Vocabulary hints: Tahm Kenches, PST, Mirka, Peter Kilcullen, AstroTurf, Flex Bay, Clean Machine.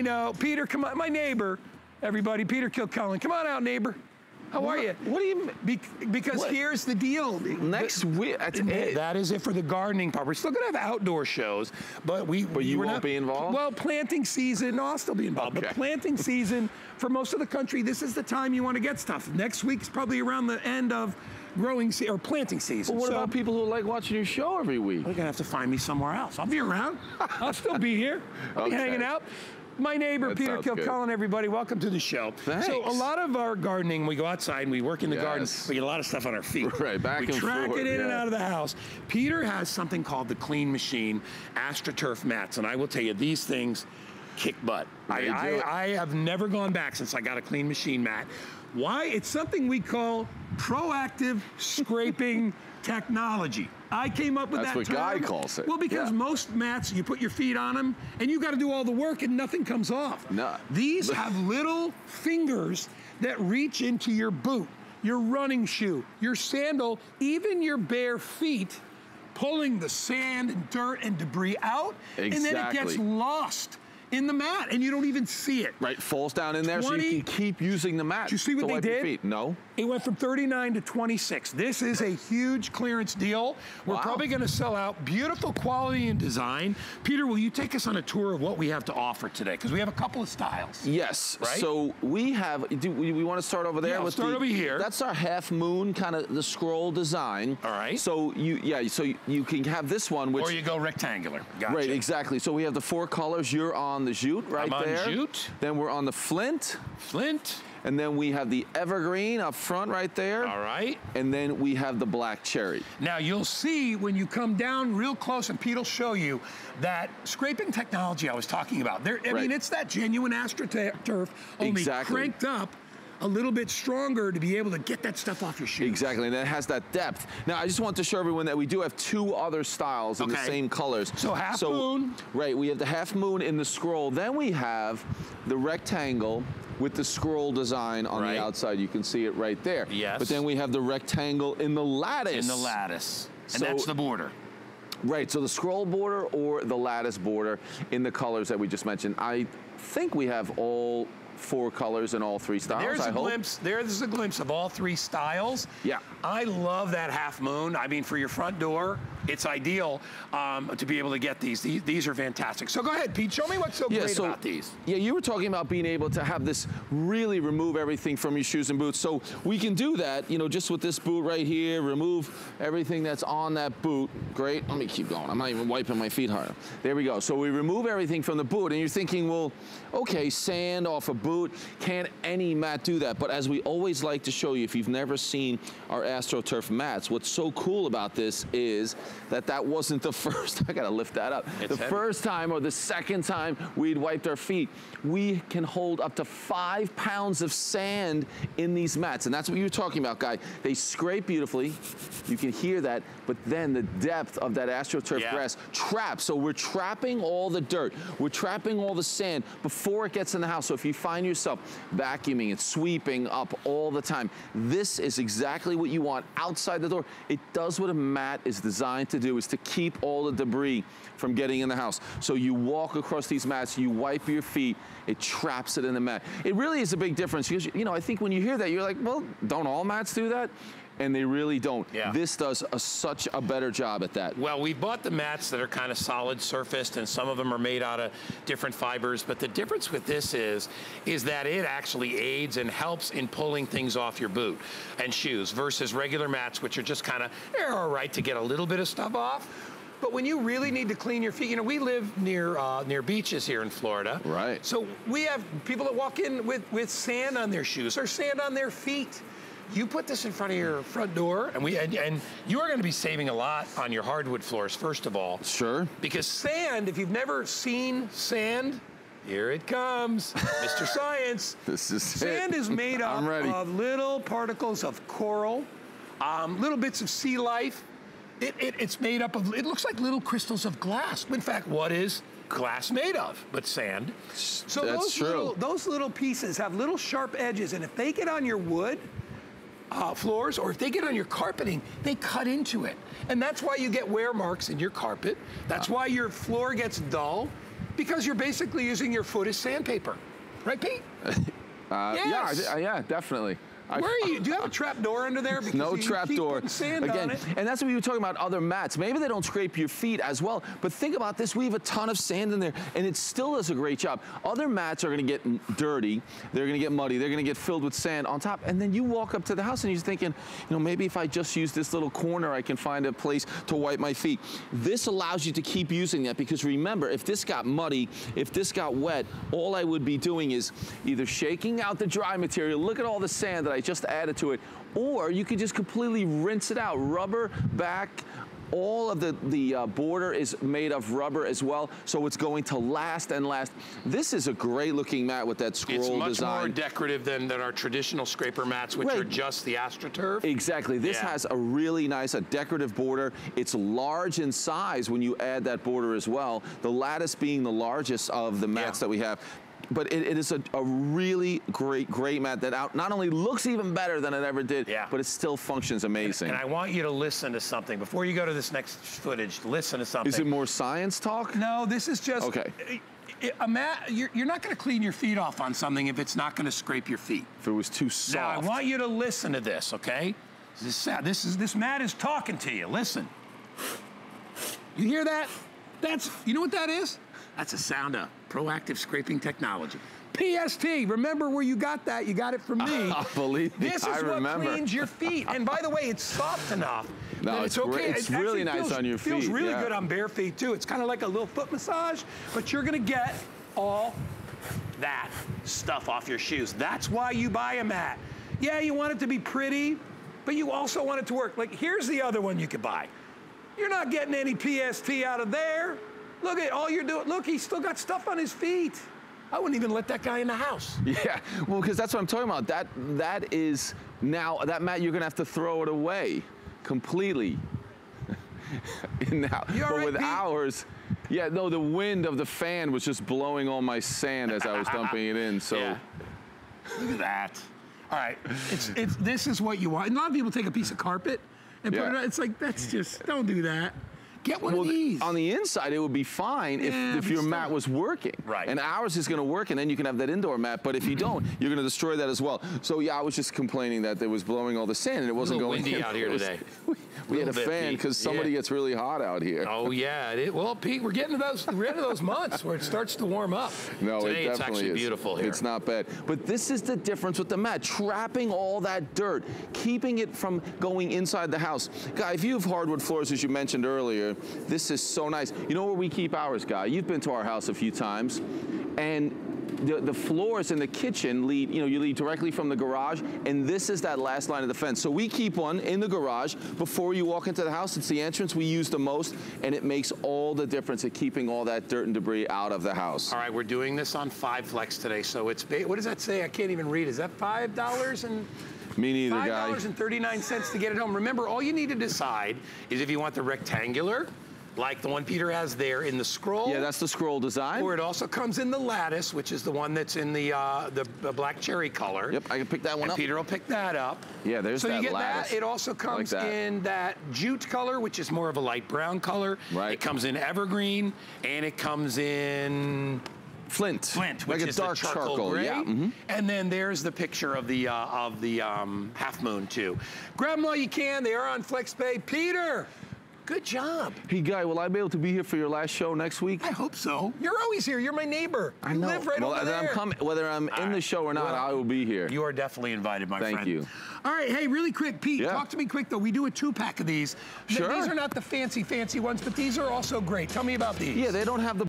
You know, Peter, come on, my neighbor, everybody, Peter Kilcullen. Come on out, neighbor. How are you? What do you mean? Because here's the deal. Next week, that is it for the gardening part. We're still gonna have outdoor shows, but you won't be involved? Well, planting season, no, I'll still be involved, okay. But planting season for most of the country, this is the time you want to get stuff. Next week's probably around the end of growing or planting season. Well, what about people who like watching your show every week? They're gonna have to find me somewhere else. I'll be around, I'll still be here, I'll be hanging out. My neighbor, Peter Kilcullen, everybody, welcome to the show. Thanks. So a lot of our gardening, we go outside and we work in the garden, we get a lot of stuff on our feet. Right, back and forth. We track it in and out of the house. Peter has something called the Clean Machine AstroTurf mats, and I will tell you, these things kick butt. I have never gone back since I got a Clean Machine mat. Why? It's something we call proactive scraping technology. I came up with that term. That's what Guy calls it. Well, because most mats, you put your feet on them, and you got to do all the work, and nothing comes off. No. These have little fingers that reach into your boot, your running shoe, your sandal, even your bare feet, pulling the sand and dirt and debris out, and then it gets lost in the mat, and you don't even see it. Right, falls down in there, so you can keep using the mat. Do you see what they did? No. It went from 39 to 26. This is a huge clearance deal. We're probably gonna sell out. Beautiful quality and design. Peter, will you take us on a tour of what we have to offer today? Because we have a couple of styles. Yes, right? So we have, do we wanna start over there? Yeah, we'll start over here. That's our half moon, kind of the scroll design. All right. So you can have this one, which— or you go rectangular, gotcha. Right, exactly. So we have the four colors. You're on the jute right there. I'm on jute. Then we're on the flint. Flint. And then we have the evergreen up front right there. All right. And then we have the black cherry. Now you'll see when you come down real close, and Pete'll show you that scraping technology I was talking about. I mean, it's that genuine AstroTurf, only cranked up a little bit stronger to be able to get that stuff off your shoes. Exactly, and it has that depth. Now, I just want to show everyone that we do have two other styles in the same colors. So half moon. Right, we have the half moon in the scroll. Then we have the rectangle with the scroll design on the outside. You can see it right there. Yes. But then we have the rectangle in the lattice. In the lattice, and that's the border. Right, so the scroll border or the lattice border in the colors that we just mentioned. I think we have all four colors in all three styles. There's a glimpse of all three styles. Yeah. I love that half moon. I mean, for your front door, it's ideal to be able to get these. These are fantastic. So go ahead, Pete, show me what's so great about these. Yeah, you were talking about being able to have this really remove everything from your shoes and boots. So we can do that, you know, just with this boot right here, remove everything that's on that boot. Great, let me keep going. I'm not even wiping my feet hard. There we go. So we remove everything from the boot, and you're thinking, well, okay, sand off a boot. Can any mat do that? But as we always like to show you, if you've never seen our AstroTurf mats, what's so cool about this is that wasn't the first, I gotta lift that up. It's the first time or the second time we'd wiped our feet. We can hold up to 5 pounds of sand in these mats. And that's what you're talking about, Guy. They scrape beautifully. You can hear that, but then the depth of that AstroTurf grass traps. So we're trapping all the dirt. We're trapping all the sand before it gets in the house. So if you find yourself vacuuming and sweeping up all the time, this is exactly what you want outside the door. It does what a mat is designed to do, is to keep all the debris from getting in the house. So you walk across these mats, you wipe your feet, it traps it in the mat. It really is a big difference, because, you know, I think when you hear that, you're like, well, don't all mats do that? And they really don't. Yeah. This does such a better job at that. Well, we bought the mats that are kind of solid surfaced, and some of them are made out of different fibers, but the difference with this is that it actually aids and helps in pulling things off your boot and shoes versus regular mats, which are just kind of, they're all right to get a little bit of stuff off. But when you really need to clean your feet, you know, we live near near beaches here in Florida. Right. So we have people that walk in with sand on their shoes or sand on their feet. You put this in front of your front door, and you are going to be saving a lot on your hardwood floors, first of all. Sure. Because sand, if you've never seen sand, here it comes, Mr. Science. This is sand is made up of little particles of coral, little bits of sea life. It's made up of, it looks like little crystals of glass. In fact, what is glass made of but sand? So those little pieces have little sharp edges, and if they get on your wood floors, or if they get on your carpeting, they cut into it. And that's why you get wear marks in your carpet. That's why your floor gets dull, Because you're basically using your foot as sandpaper. Right, Pete? Yes. Yeah, definitely. Where are you? Do you have a trap door under there? Because no trap door. Again, and that's what we were talking about, other mats. Maybe they don't scrape your feet as well, but think about this. We have a ton of sand in there, and it still does a great job. Other mats are going to get dirty. They're going to get muddy. They're going to get filled with sand on top, and then you walk up to the house, and you're thinking, you know, maybe if I just use this little corner, I can find a place to wipe my feet. This allows you to keep using that, because remember, if this got muddy, if this got wet, all I would be doing is either shaking out the dry material, look at all the sand that I just added to it, or you could just completely rinse it out. Rubber back, all of the border is made of rubber as well, so it's going to last and last. This is a great looking mat with that scroll design. It's much more decorative than our traditional scraper mats, which are just the AstroTurf. Exactly. This has a really nice, a decorative border. It's large in size when you add that border as well, the lattice being the largest of the mats that we have. But it is a really great mat that not only looks even better than it ever did, but it still functions amazing. And I want you to listen to something. Before you go to this next footage, listen to something. Is it more science talk? No, this is just, a mat, you're not gonna clean your feet off on something if it's not gonna scrape your feet. If it was too soft. Now, I want you to listen to this, okay? This mat is talking to you, listen. You hear that? You know what that is? That's a sound of proactive scraping technology. PST, remember where you got that? You got it from me. Believe me, I remember. This is what cleans your feet. And by the way, it's soft enough. No, it's okay. It's really nice on your feet. It feels really good on bare feet too. It's kind of like a little foot massage, but you're gonna get all that stuff off your shoes. That's why you buy a mat. Yeah, you want it to be pretty, but you also want it to work. Like, here's the other one you could buy. You're not getting any PST out of there. Look at all you're doing. Look, he's still got stuff on his feet. I wouldn't even let that guy in the house. Yeah, well, because that's what I'm talking about. That is now, that mat, you're going to have to throw it away completely. Now, but right, with Pete? Ours, yeah, no, the wind of the fan was just blowing all my sand as I was dumping it in, so. Yeah. Look at that. All right, this is what you want. And a lot of people take a piece of carpet and put it on. It's like, that's just, don't do that. Get one of these. On the inside, it would be fine if your mat was working. Right. And ours is going to work, and then you can have that indoor mat. But if you don't, you're going to destroy that as well. So, yeah, I was just complaining that it was blowing all the sand, and it wasn't going in. It's windy out here today. We had a fan because somebody gets really hot out here. Oh, yeah. Well, Pete, we're getting to those, we're into those months where it starts to warm up. No, today, it definitely is. It's actually beautiful here. It's not bad. But this is the difference with the mat, trapping all that dirt, keeping it from going inside the house. Guy, if you have hardwood floors, as you mentioned earlier, this is so nice. You know where we keep ours, Guy? You've been to our house a few times, and the floors in the kitchen lead, you know, you lead directly from the garage, and this is that last line of defense. So we keep one in the garage before you walk into the house. It's the entrance we use the most, and it makes all the difference in keeping all that dirt and debris out of the house. All right, we're doing this on 5 Flex today, so it's, what does that say? I can't even read. Is that $5 and... Me neither, Guy. $5.39 to get it home. Remember, all you need to decide is if you want the rectangular, like the one Peter has there in the scroll. Yeah, that's the scroll design. Or it also comes in the lattice, which is the one that's in the black cherry color. Yep, I can pick that one up. Peter will pick that up. Yeah, there's that lattice. So you get that. It also comes in that jute color, which is more of a light brown color. Right. It comes in evergreen, and it comes in... Flint, which is dark charcoal gray. Yeah. Mm-hmm. And then there's the picture of the half moon too. Grab them while you can. They are on Flex Bay. Peter, good job. Hey, Guy, will I be able to be here for your last show next week? I hope so. You're always here. You're my neighbor. I know. You live right over there. Whether I'm in the show or not, I will be here. You are definitely invited, my friend. Thank you. All right, hey, really quick, Pete, talk to me quick, though. We do a 2-pack of these. Sure. These are not the fancy ones, but these are also great. Tell me about these. Yeah, they don't have the